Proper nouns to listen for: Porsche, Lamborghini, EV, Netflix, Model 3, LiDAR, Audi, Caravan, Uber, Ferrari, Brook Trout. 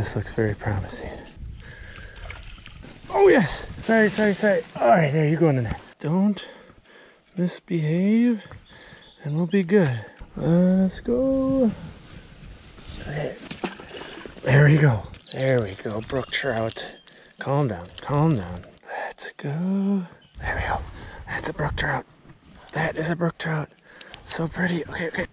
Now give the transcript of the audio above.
This looks very promising. Oh yes! Sorry. Alright, there, you go in the net. Don't misbehave and we'll be good. Let's go. Okay. There we go. There we go, brook trout. Calm down, calm down. Let's go. There we go. That's a brook trout. That is a brook trout. So pretty. Okay.